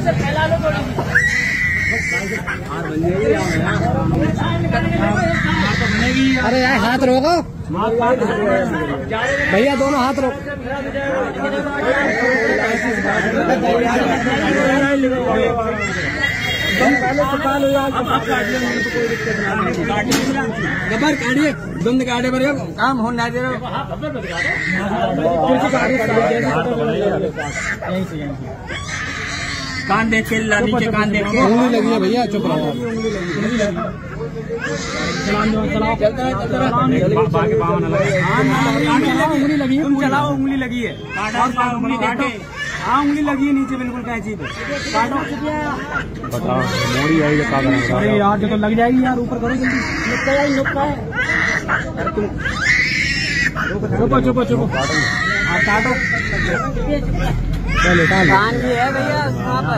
ऐसे फैला लो थोड़ी सी। अरे यार हाथ रोको भैया, दोनों हाथ रोको। गब्बर काटिए धुंध काटे पर काम हो ना दे रहे कान देख के लादी के कान देख के उंगली लगी है भैया। चुप रहो, चलाओ उंगली लगी है, उंगली देखे हाँ उंगली लगी है नीचे बिल्कुल कैंची पे। काटो बताओ मोड़ी आएगी काटो। अरे यार जो तो लग जाएगी यार, ऊपर करो जल्दी। नुक्का है नुक्का है, तुम चुपो चुपो चुपो काटो। हाँ काटो, कान भी है भैया।